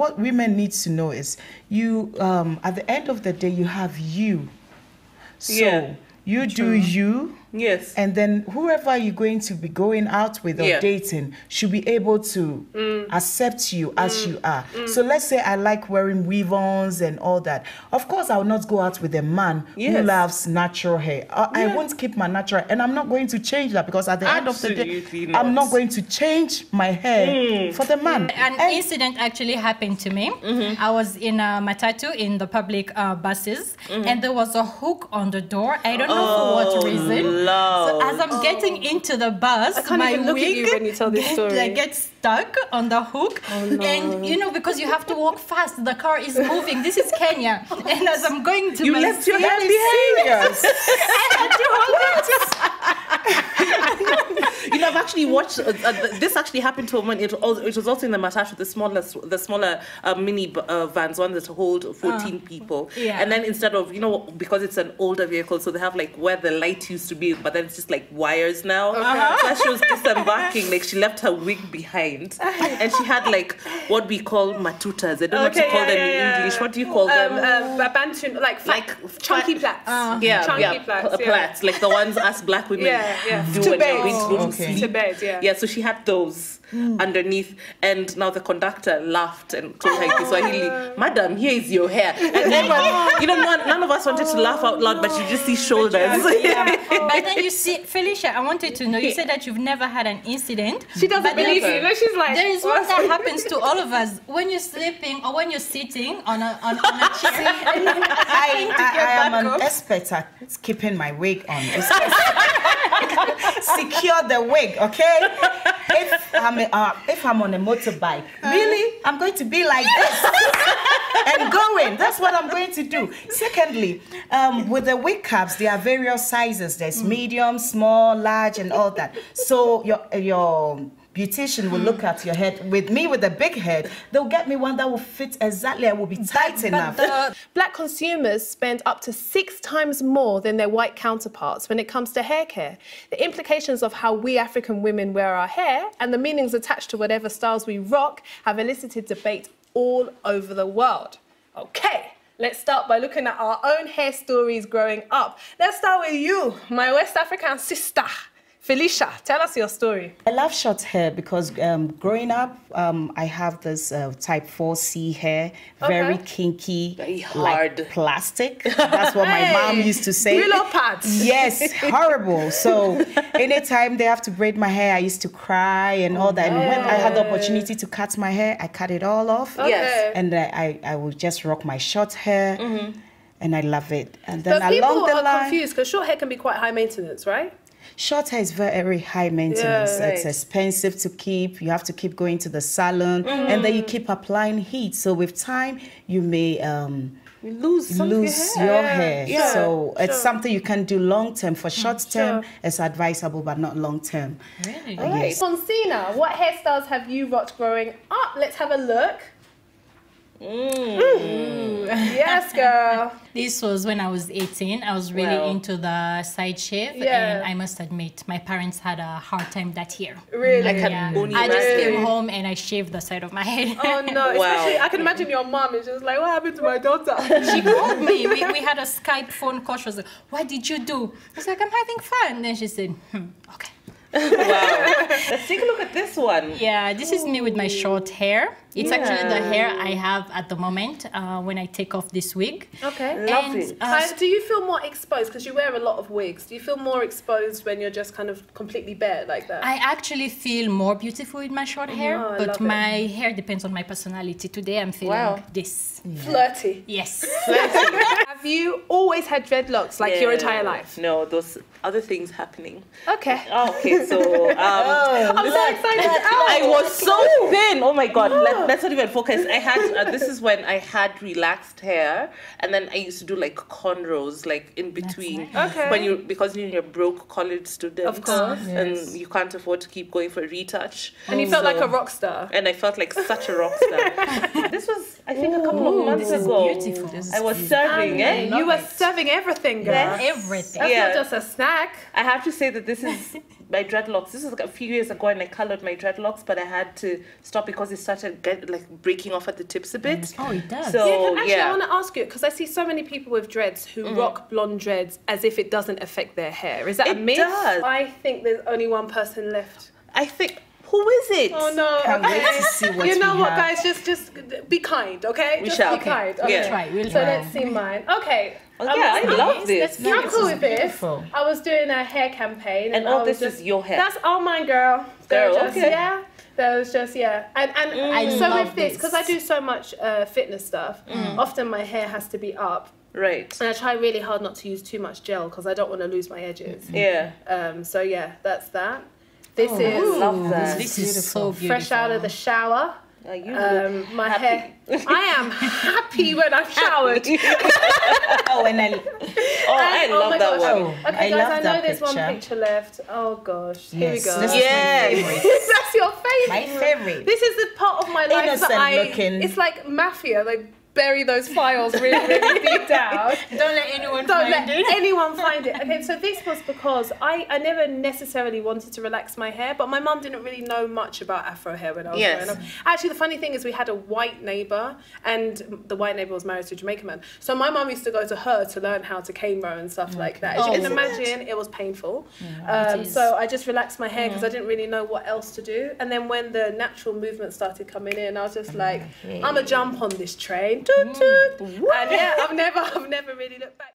What women need to know is you, at the end of the day, you have you. So yeah, you do you. Yes. And then whoever you're going to be going out with or dating should be able to accept you as you are. So let's say I like wearing weave-ons and all that. Of course, I will not go out with a man who loves natural hair. I won't keep my natural hair. And I'm not going to change that, because at the end of the day, I'm not going to change my hair for the man. An incident actually happened to me. I was in a matatu in the public buses, and there was a hook on the door. I don't know for what reason. So as I'm getting into the bus, my wig gets stuck on the hook. And you know, because you have to walk fast, the car is moving. This is Kenya. And as I'm going to my seat, I had to hold it. You know, I've actually watched, this actually happened to a woman. It was also in the matatu, the smaller mini vans, one that hold 14 people. Yeah. And then instead of, you know, because it's an older vehicle, so they have like where the light used to be, but then it's just like wires now. So she was disembarking, like she left her wig behind. And she had like what we call matutas. I don't know what you call them in English. What do you call them? Like chunky plaits. Plaits. Like the ones us black women do when they're going to go to sleep. To bed, yeah, so she had those underneath, and now the conductor laughed and told her in Swahili, "Madam, here is your hair." And everyone, you know, none of us wanted to laugh out loud, but you just see shoulders. But then you see, Felicia, I wanted to know, you said that you've never had an incident. She doesn't believe you. No, she's like, there is one that happens to all of us when you're sleeping or when you're sitting on a chair. I am an expert at keeping my wig on. Secure the wig, okay? If I'm on a motorbike, really, I'm going to be like this and going. That's what I'm going to do. Secondly, with the wig caps, there are various sizes. There's medium, small, large, and all that. So your beautician will look at your head. With me, with a big head, they'll get me one that will fit exactly and will be tight enough. Black consumers spend up to 6 times more than their white counterparts when it comes to hair care. The implications of how we African women wear our hair and the meanings attached to whatever styles we rock have elicited debate all over the world. Okay, let's start by looking at our own hair stories growing up. Let's start with you, my West African sister. Felicia, tell us your story. I love short hair because growing up, I have this type 4C hair, very kinky, very hard, like plastic. That's what my mom used to say. Willow pads. Yes, horrible. So anytime they have to braid my hair, I used to cry and all that. And when I had the opportunity to cut my hair, I cut it all off. Yes. And I would just rock my short hair, and I love it. And then along the line, people are confused because short hair can be quite high maintenance, right? Short hair is very high maintenance. Yeah, right. It's expensive to keep. You have to keep going to the salon, and then you keep applying heat. So with time, you may lose your hair. Yeah, so it's something you can do long term. For short term, it's advisable, but not long term. Really? Yes. Phonsina, what hairstyles have you rocked growing up? Let's have a look. Yes, girl. This was when I was 18. I was really into the side shave, and I must admit, my parents had a hard time that year. Really? I just came home and I shaved the side of my head. Oh no! Wow. Especially, I can imagine your mom is just like, "What happened to my daughter?" She called me. We had a Skype phone call. She was like, "What did you do?" I was like, "I'm having fun." And then she said, "Okay." Wow. Let's take a look at this one. Yeah, this is me with my short hair. It's actually the hair I have at the moment when I take off this wig. Okay. Lovely. Do you feel more exposed? Because you wear a lot of wigs. Do you feel more exposed when you're just kind of completely bare like that? I actually feel more beautiful with my short hair, but my hair depends on my personality. Today I'm feeling this. Yeah. Flirty. Yes. Flirty. Have you always had dreadlocks like your entire life? No, those other things happening. Okay. Okay. So, I'm so excited. I was so thin. Oh my God, let's not even focus. I had, this is when I had relaxed hair, and then I used to do like cornrows, like in between. Nice. Okay. Because you're broke college student. Of course. Yes. And you can't afford to keep going for retouch. And you felt like a rock star. And I felt like such a rock star. This was, I think, a couple of months ago. Beautiful. I was serving, You were serving everything, girl. Yes. Everything. That's not just a snack. I have to say that this is my dreadlocks. This is like a few years ago, and I colored my dreadlocks, but I had to stop because it started breaking off at the tips a bit. Oh, it does. So yeah, I want to ask you, because I see so many people with dreads who rock blonde dreads as if it doesn't affect their hair. Is that a myth? It does. I think there's only one person left. I think. Who is it? Oh no! Can't wait to see what you know. What, guys? Just be kind, okay? Just be kind. Okay. Yeah. We'll try. Let's see mine. Okay. Oh, yeah, I love this. Let's cool with this. I was doing a hair campaign, and all this is your hair. That's all mine, girl. Okay. Yeah. That was just and so with this, because I do so much fitness stuff. Often my hair has to be up. Right. And I try really hard not to use too much gel because I don't want to lose my edges. Yeah. So yeah, that's that. This is so beautiful. Fresh out of the shower. My hair. I am happy when I've showered. I love that one. Okay, guys, I know there's one picture left. Oh gosh, here we go. Yes, that's your favorite. My favorite. This is the part of my life that it's like mafia, like. Bury those files really, really deep down. Don't let anyone find it. Okay, so this was because I never necessarily wanted to relax my hair, but my mum didn't really know much about Afro hair when I was growing up. Actually, the funny thing is we had a white neighbour, and the white neighbour was married to a Jamaican man. So my mum used to go to her to learn how to cane row and stuff like that. As you can imagine, it was painful. Yeah, so I just relaxed my hair because I didn't really know what else to do. And then when the natural movement started coming in, I was just like, I'm going to jump on this train. Toot, toot. And yeah, I've never really looked back.